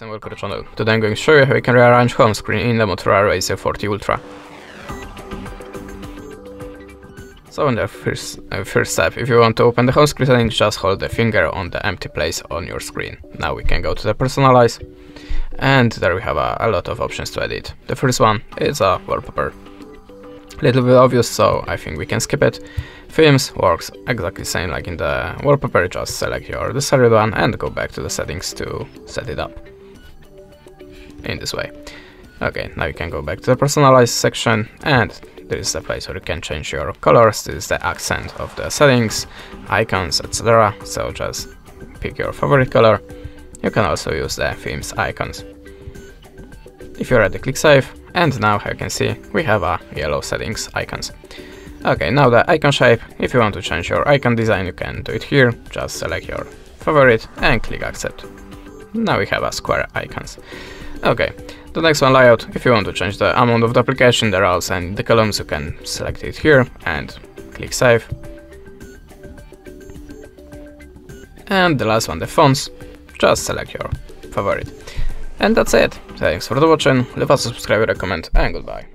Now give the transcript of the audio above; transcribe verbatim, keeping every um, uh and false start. Welcome to the channel. Today I'm going to show you how you can rearrange home screen in the Motorola Razr forty Ultra. So in the first, uh, first step, if you want to open the home screen settings, just hold the finger on the empty place on your screen. Now we can go to the personalize, and there we have a, a lot of options to edit. The first one is a wallpaper. Little bit obvious, so I think we can skip it. Themes works exactly same like in the wallpaper, just select your desired one and go back to the settings to set it up. In this way. Okay, now you can go back to the personalized section, and there is the place where you can change your colors. This is the accent of the settings, icons, et cetera. So just pick your favorite color. You can also use the themes icons. If you're ready, click save, and now you can see we have a yellow settings icons. Okay, now the icon shape. If you want to change your icon design, you can do it here. Just select your favorite and click accept. Now we have a square icons. Okay, the next one, layout. If you want to change the amount of the application, the rows and the columns, you can select it here and click save. And the last one, the fonts. Just select your favorite. And that's it. Thanks for the watching. Leave us a subscribe, recommend, and goodbye.